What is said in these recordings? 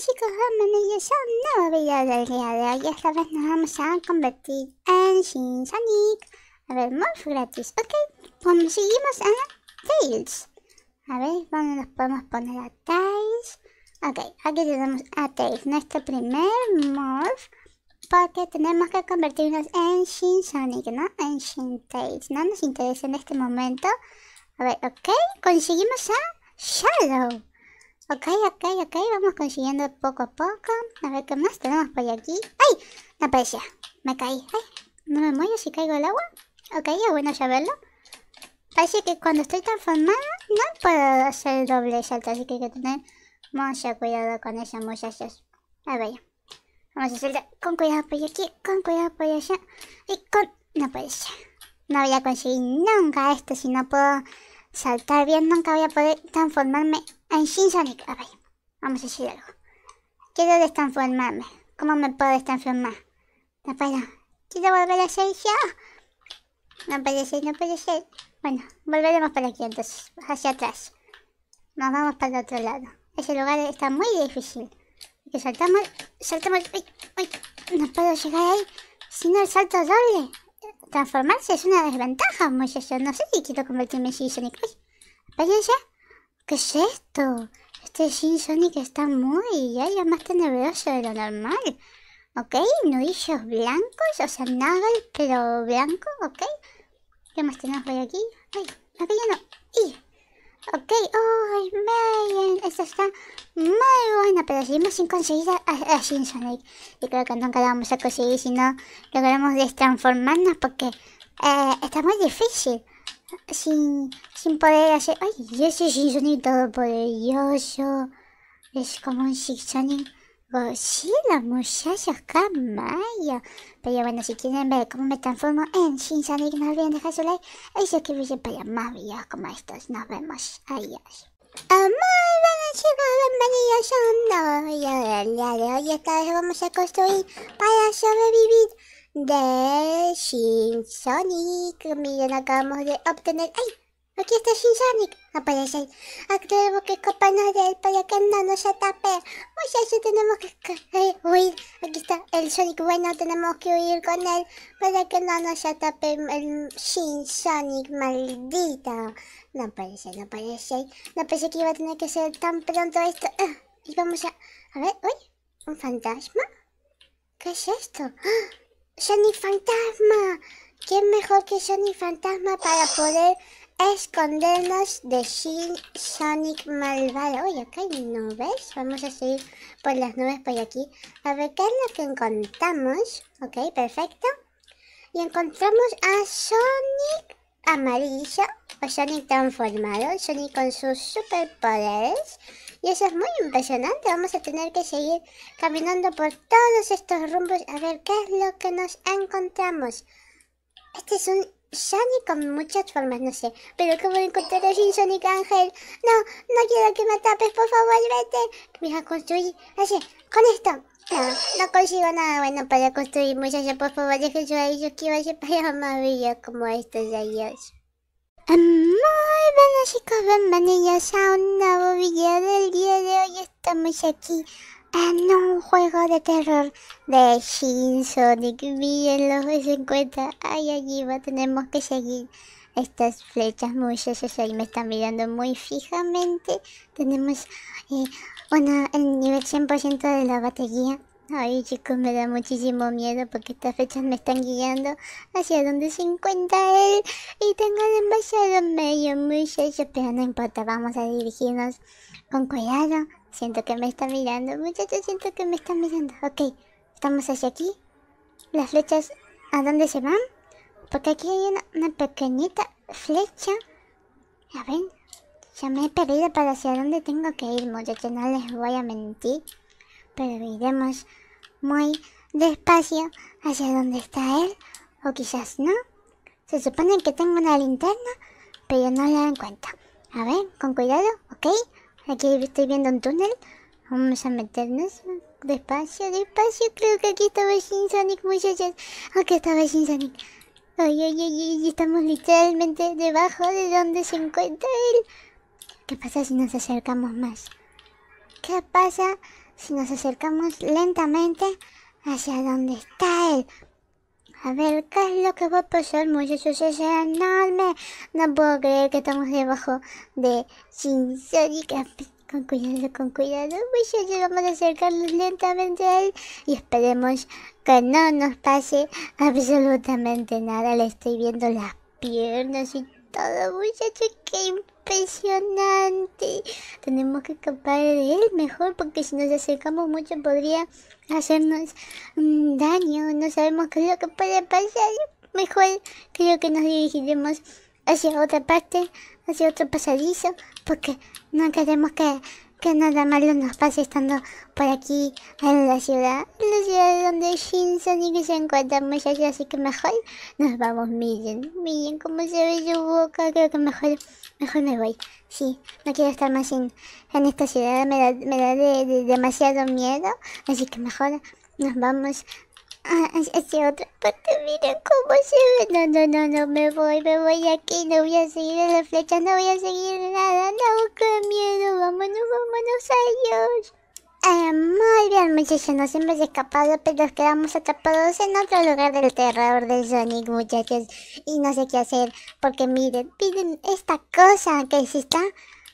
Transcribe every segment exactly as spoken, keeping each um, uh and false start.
chicos, bienvenidos a un nuevo video del día de hoy. Esta vez nos vamos a convertir en Shin Sonic. A ver, Morph gratis, ok. Pues seguimos a Tails. A ver, bueno, nos podemos poner a Tails. Ok, aquí tenemos a Tails, nuestro primer Morph. Porque tenemos que convertirnos en Shin Sonic, ¿no? En Shin Tails, no nos interesa en este momento. A ver, ok, conseguimos a Shadow. Ok, ok, ok, vamos consiguiendo poco a poco. A ver qué más tenemos por aquí. ¡Ay! No aparecía, me caí. ¡Ay! ¿No me muero si caigo al agua? Ok, es bueno saberlo. Parece que cuando estoy transformada no puedo hacer doble salto, así que hay que tener mucho cuidado con eso, muchachos. A ver, ya. Vamos a saltar con cuidado por aquí, con cuidado por allá. Y con... no parece. No voy a conseguir nunca esto si no puedo saltar bien. Nunca voy a poder transformarme en Shin Sonic. A ver, vamos a decir algo. Quiero destransformarme. ¿Cómo me puedo destransformar? No puedo. Quiero volver a ser yo. No puede ser, no puede ser. Bueno, volveremos para aquí entonces. Hacia atrás. Nos vamos para el otro lado. Ese lugar está muy difícil. Que saltamos, saltamos. Uy, uy, no puedo llegar ahí. Si no, el salto doble. Transformarse es una desventaja, muchachos. No sé si quiero convertirme en Shin Sonic. Uy, experiencia. ¿Qué es esto? Este Shin Sonic está muy, ya, ya más tenebroso de lo normal. Ok, nudillos blancos, o sea, nada, pero blanco, ok. ¿Qué más tenemos por aquí? Ay, acá ya no. Y, ok, ay, oh, man, esto está muy bueno, pero seguimos sin conseguir a, a, a Shin Sonic. Y creo que nunca lo vamos a conseguir si no logramos destransformarnos porque eh, está muy difícil. Sin, sin poder hacer... Ay, yo soy Shin Sonic todopoderoso. Es como un Shin Sonic Godzilla, muchachos, camaya. Pero bueno, si quieren ver cómo me transformo en Shin Sonic, no olviden dejar su like y suscribirse para más videos como estos. Nos vemos, adiós. Oh, muy buenos chicos, bienvenidos a un nuevo video del día de hoy. Esta vez vamos a construir para sobrevivir de Shin Sonic. Miren, acabamos de obtener... ¡Ay! Aquí está Shin Sonic. Aparece ahí. Aquí tenemos que escaparnos de él para que no nos atape. Muchachos, tenemos que huir. Aquí está el Sonic bueno. Tenemos que huir con él para que no nos atape el Shin Sonic maldito. No aparece, no aparece. No pensé que iba a tener que ser tan pronto esto. Ah, y vamos a... A ver, uy. ¿Un fantasma? ¿Qué es esto? ¡Ah! Sonic Fantasma, ¿qué mejor que Sonic Fantasma para poder escondernos de Shin Sonic malvado? Oye, acá hay nubes, vamos a seguir por las nubes por aquí, a ver qué es lo que encontramos, ok, perfecto, y encontramos a Sonic amarillo, o Sonic transformado, Sonic con sus superpoderes. Y eso es muy impresionante, vamos a tener que seguir caminando por todos estos rumbos a ver qué es lo que nos encontramos. Este es un Sonic con muchas formas, no sé, pero ¿cómo encontrar a Shin Sonic Ángel? No, no quiero que me atapes, por favor, vete. Me voy a construir, así, con esto. No, no consigo nada bueno para construir, muchachos, por favor, dejen su like y suscríbanse para más videos como estos de ellos. Muy buenas chicos, bienvenidos a un nuevo video del día de hoy. Estamos aquí en un juego de terror de Shin Sonic. Miren los cincuenta. Ay, allí va, tenemos que seguir estas flechas, muchachos. Ahí me están mirando muy fijamente. Tenemos eh, bueno, el nivel cien por ciento de la batería. Ay chicos, me da muchísimo miedo porque estas fechas me están guiando hacia donde se encuentra él. Y tengo demasiado medio, muchachos, pero no importa, vamos a dirigirnos con cuidado. Siento que me está mirando, muchachos, siento que me está mirando. Ok, estamos hacia aquí. Las flechas, ¿a dónde se van? Porque aquí hay una, una pequeñita flecha. A ver, ya me he perdido para hacia dónde tengo que ir, muchachos, no les voy a mentir. Pero iremos muy despacio hacia donde está él. O quizás no. Se supone que tengo una linterna, pero no la encuentro. A ver, con cuidado, ok. Aquí estoy viendo un túnel. Vamos a meternos despacio, despacio. Creo que aquí estaba Shin Sonic, muchachos. Aquí estaba Shin Sonic. Ay, ay, ay, ay, estamos literalmente debajo de donde se encuentra él. ¿Qué pasa si nos acercamos más? ¿Qué pasa si nos acercamos lentamente hacia donde está él? A ver, ¿qué es lo que va a pasar, muchachos? Es enorme. No puedo creer que estamos debajo de Shinsori. Con cuidado, con cuidado, muchachos. Vamos a acercarnos lentamente a él y esperemos que no nos pase absolutamente nada. Le estoy viendo las piernas y todo, muchachos. ¡Qué impresionante! Tenemos que escapar de él mejor, porque si nos acercamos mucho podría hacernos daño. No sabemos qué es lo que puede pasar. Mejor creo que nos dirigiremos hacia otra parte, hacia otro pasadizo, porque no queremos que, que nada malo nos pase estando por aquí en la ciudad, en la ciudad donde Shinsori que se encuentra, muchachos. Así que mejor nos vamos. Miren, miren cómo se ve su boca. Creo que mejor, mejor me voy. Sí, no quiero estar más en, en esta ciudad, me da, me da de, de, demasiado miedo, así que mejor nos vamos hacia otra parte. Mira cómo se ve. No, no, no, no, me voy, me voy aquí. No voy a seguir en la flecha, no voy a seguir nada. No, qué miedo. Vámonos, vámonos, adiós. Eh, muy bien, muchachos, nos hemos escapado, pero nos quedamos atrapados en otro lugar del terror de Sonic, muchachos. Y no sé qué hacer, porque miren, miren esta cosa que se está...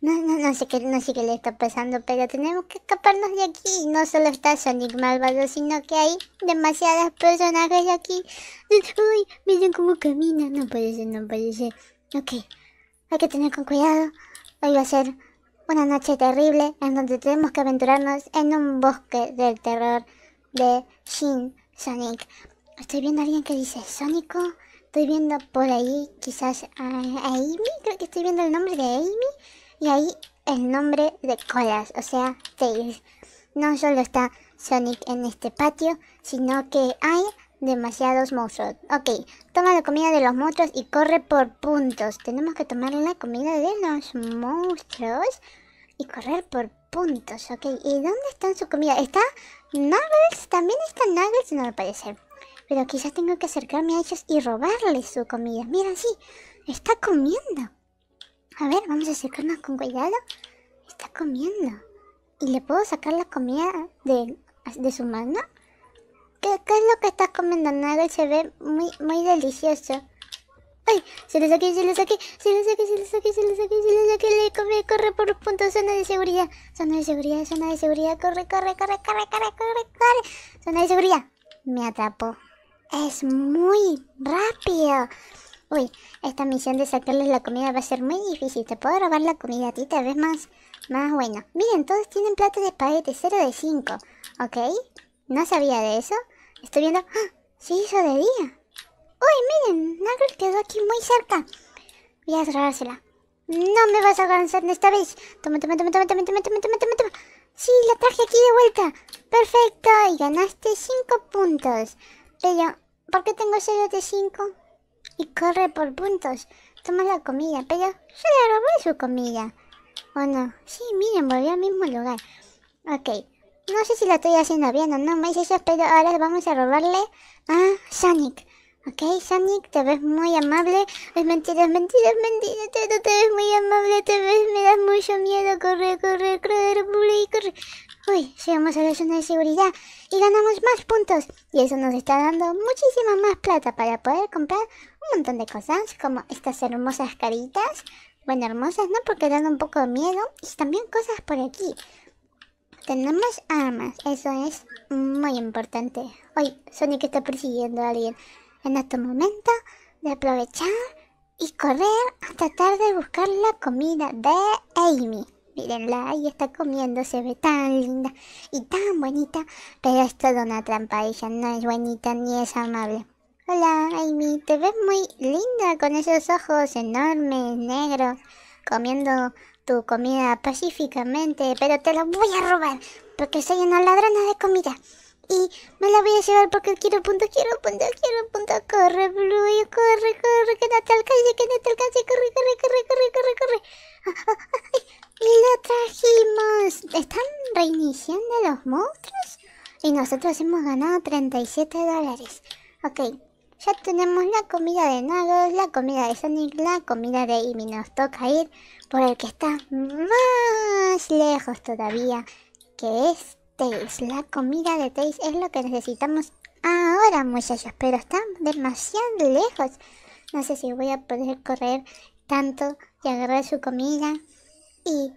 No, no, no sé qué, no sé qué le está pasando, pero tenemos que escaparnos de aquí. No solo está Sonic malvado, sino que hay demasiadas personajes aquí. Uy, miren cómo camina. No puede ser, no puede ser. Ok, hay que tener con cuidado. Hoy va a ser una noche terrible en donde tenemos que aventurarnos en un bosque del terror de Shin Sonic. Estoy viendo a alguien que dice Sonico. Estoy viendo por ahí, quizás a Amy. Creo que estoy viendo el nombre de Amy. Y ahí el nombre de Colas, o sea, Tails. No solo está Sonic en este patio, sino que hay demasiados monstruos. Ok, toma la comida de los monstruos y corre por puntos. Tenemos que tomar la comida de los monstruos y correr por puntos. Ok, ¿y dónde está su comida? ¿Está Nuggles? También está Nuggles, no me parece. Pero quizás tengo que acercarme a ellos y robarles su comida. Mira, sí, está comiendo. A ver, vamos a acercarnos con cuidado. Está comiendo. ¿Y le puedo sacar la comida de, de su mano? ¿Qué, ¿Qué es lo que está comiendo? Nada, se ve muy, muy delicioso. ¡Ay! Se lo saqué, se lo saqué, se lo saqué, se lo saqué, se lo saqué, se lo saqué. Le comí, corre por un punto, zona de seguridad. Zona de seguridad, zona de seguridad. Corre, corre, corre, corre, corre, corre, corre. Zona de seguridad. Me atrapó. Es muy rápido. Uy, esta misión de sacarles la comida va a ser muy difícil. Te puedo robar la comida a ti, tal vez más, más bueno. Miren, todos tienen plato de espagueti, cero de cinco. ¿Ok? No sabía de eso. Estoy viendo... ¡Ah! Se hizo de día. Uy, miren, Knuckles quedó aquí muy cerca. Voy a robársela. No me vas a alcanzar esta vez. Toma, toma, toma, toma, toma, toma, toma, toma, toma, toma. Sí, la traje aquí de vuelta. Perfecto, y ganaste cinco puntos. Pero, ¿por qué tengo cero de cinco? Y corre por puntos. Toma la comida. Pero yo le robé su comida. ¿O no? Sí, miren, volvió al mismo lugar. Ok. No sé si la estoy haciendo bien o no, me hice eso, pero ahora vamos a robarle a Sonic. Ok, Sonic, te ves muy amable. Es mentira, es mentira, es mentira. Te, no te ves muy amable, te ves, me das mucho miedo. Corre, corre, corre, corre, corre. Uy, llegamos a la zona de seguridad y ganamos más puntos. Y eso nos está dando muchísima más plata para poder comprar un montón de cosas, como estas hermosas caritas. Bueno, hermosas no, porque dan un poco de miedo. Y también cosas por aquí. Tenemos armas, eso es muy importante. Uy, Sonic está persiguiendo a alguien. En este momento de aprovechar y correr a tratar de buscar la comida de Amy. Mírenla, ahí está comiendo, se ve tan linda y tan bonita. Pero es toda una trampa, ella no es bonita ni es amable. Hola Amy, te ves muy linda con esos ojos enormes, negros, comiendo tu comida pacíficamente. Pero te la voy a robar porque soy una ladrona de comida. Y me la voy a llevar porque quiero puntos, quiero puntos, quiero puntos. Corre, Blue, corre, corre, que no te alcance, que no te alcance. Corre, corre, corre, corre, corre, corre. ¡Ay! ¡Y lo trajimos! ¿Están reiniciando los monstruos? Y nosotros hemos ganado treinta y siete dólares. Ok, ya tenemos la comida de Nuggles, la comida de Sonic, la comida de Amy. Nos toca ir por el que está más lejos todavía, que este es la comida de Tails, es lo que necesitamos ahora, muchachos, pero estamos demasiado lejos. No sé si voy a poder correr tanto y agarrar su comida y,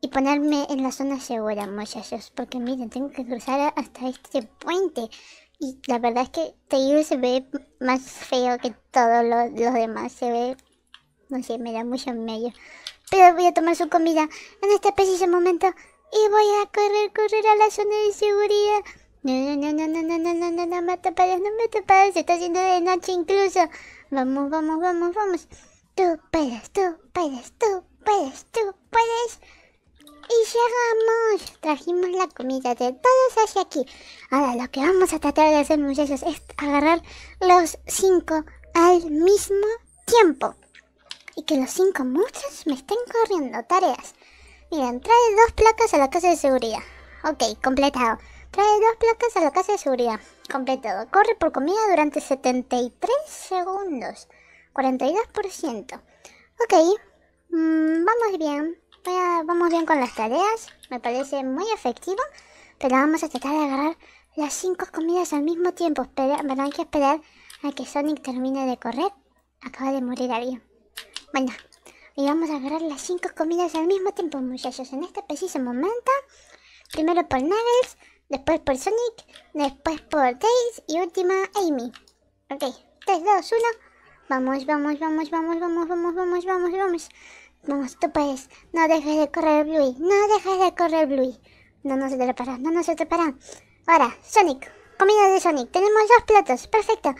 y ponerme en la zona segura, muchachos, porque miren, tengo que cruzar hasta este puente. Y la verdad es que Tails se ve más feo que todos los, los demás, se ve, no sé, me da mucho miedo. Pero voy a tomar su comida en este preciso momento y voy a correr, correr a la zona de seguridad. No, no, no, no, no, no, no, no, no, me atraparás, no me atraparás, se está haciendo de noche incluso. Vamos, vamos, vamos, vamos. Tú puedes, tú puedes, tú puedes, tú puedes. Y llegamos, trajimos la comida de todos hacia aquí. Ahora lo que vamos a tratar de hacer, muchachos, es agarrar los cinco al mismo tiempo. Y que los cinco monstruos me estén corriendo tareas. Miren, trae dos placas a la casa de seguridad. Ok, completado. Trae dos placas a la casa de seguridad. Completado. Corre por comida durante setenta y tres segundos. cuarenta y dos por ciento. Ok, mm, vamos bien. Voy a, vamos bien con las tareas. Me parece muy efectivo. Pero vamos a tratar de agarrar las cinco comidas al mismo tiempo. Espera, habrá que esperar a que Sonic termine de correr. Acaba de morir alguien. Bueno, y vamos a agarrar las cinco comidas al mismo tiempo, muchachos. En este preciso momento, primero por Knuckles, después por Sonic, después por Tails y última Amy. Ok, tres, dos, uno. Vamos, vamos, vamos, vamos, vamos, vamos, vamos, vamos, vamos. Vamos, tú puedes. No dejes de correr, Bluey. No dejes de correr, Bluey. No nos atraparán, no nos atraparán. Ahora, Sonic. Comida de Sonic. Tenemos dos platos. Perfecto.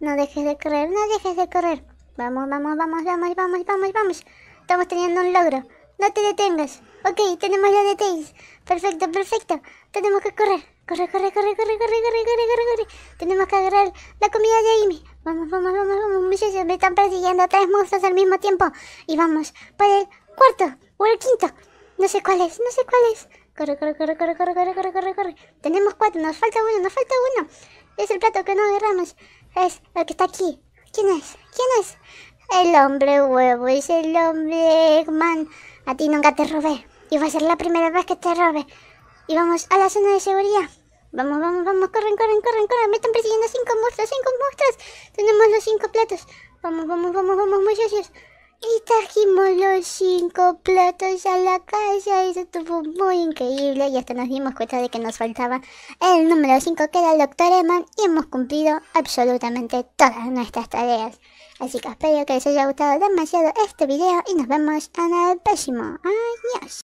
No dejes de correr, no dejes de correr. Vamos, vamos, vamos, vamos, vamos, vamos, vamos. Estamos teniendo un logro. No te detengas. Ok, tenemos la de Tails. Perfecto, perfecto. Tenemos que correr. Corre, corre, corre, corre, corre, corre, corre, corre, corre. Tenemos que agarrar la comida de Amy. Vamos, vamos, vamos, vamos, muchachos. Me están persiguiendo tres monstruos al mismo tiempo. Y vamos por el cuarto o el quinto. No sé cuál es, no sé cuál es. Corre, corre, corre, corre, corre, corre, corre, corre, corre. Tenemos cuatro, nos falta uno, nos falta uno. Es el plato que no agarramos. Es el que está aquí. ¿Quién es? ¿Quién es? El hombre huevo, es el hombre Eggman. A ti nunca te robé. Y va a ser la primera vez que te robe. Y vamos a la zona de seguridad. Vamos, vamos, vamos, corren, corren, corren, corren. Me están persiguiendo cinco monstruos, cinco monstruos. Tenemos los cinco platos. Vamos, vamos, vamos, vamos, muchachos. Y trajimos los cinco platos a la casa. Eso estuvo muy increíble. Y hasta nos dimos cuenta de que nos faltaba el número cinco, que era el doctor Eggman. Y hemos cumplido absolutamente todas nuestras tareas. Así que espero que les haya gustado demasiado este video. Y nos vemos en el próximo. Adiós.